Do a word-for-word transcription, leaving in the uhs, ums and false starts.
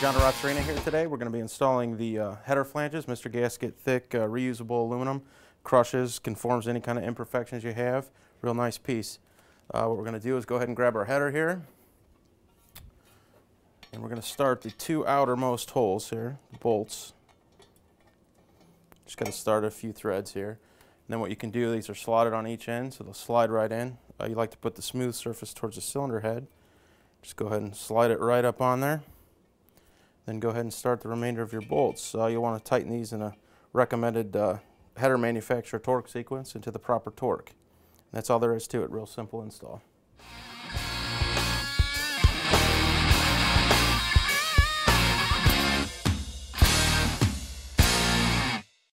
John DeRotterina here today. We're going to be installing the uh, header flanges, Mister Gasket thick, uh, reusable aluminum, crushes, conforms any kind of imperfections you have. Real nice piece. Uh, what we're going to do is go ahead and grab our header here. And we're going to start the two outermost holes here, bolts. Just got to start a few threads here. And then what you can do, these are slotted on each end, so they'll slide right in. Uh, you like to put the smooth surface towards the cylinder head. Just go ahead and slide it right up on there. Then go ahead and start the remainder of your bolts. Uh, you'll want to tighten these in a recommended uh, header manufacturer torque sequence into the proper torque. And that's all there is to it. Real simple install.